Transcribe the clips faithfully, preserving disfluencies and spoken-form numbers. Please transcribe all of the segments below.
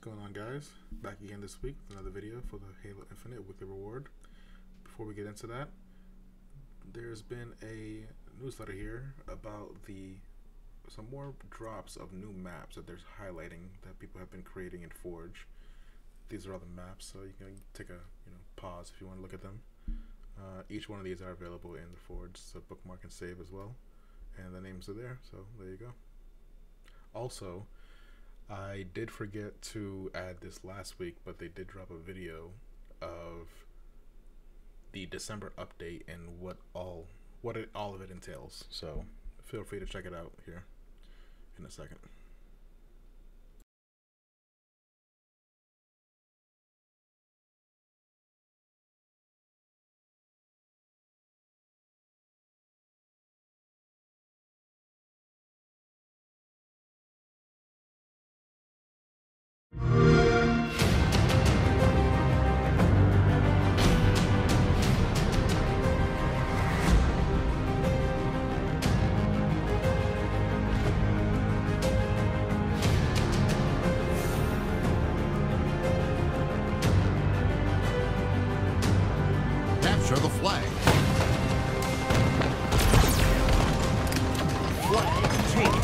going on, guys? Back again this week with another video for the Halo Infinite weekly reward. Before we get into that, there's been a newsletter here about the some more drops of new maps that there's highlighting that people have been creating in Forge. These are all the maps, so you can take a you know pause if you want to look at them. Uh, each one of these are available in the Forge, so bookmark and save as well, and the names are there. So there you go. Also, I did forget to add this last week, but they did drop a video of the December update and what all what it, all of it entails. So feel free to check it out here in a second. Capture the flag. Flag taken.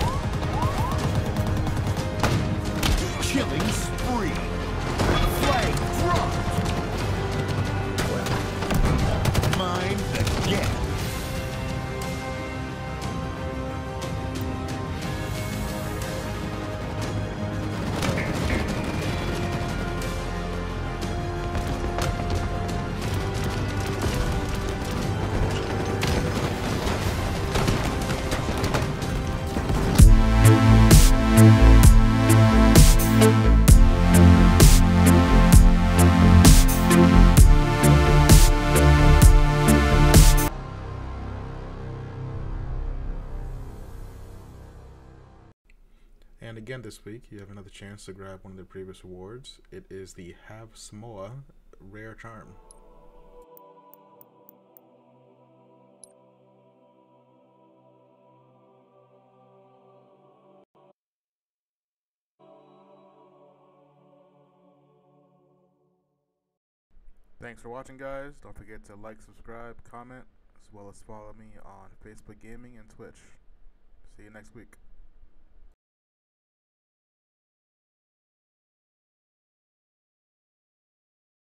Killing spree. Flag dropped. Mine the gap. And again this week, you have another chance to grab one of the previous rewards. It is the Have S'Moa Rare Charm. Thanks for watching, guys. Don't forget to like, subscribe, comment, as well as follow me on Facebook Gaming and Twitch. See you next week.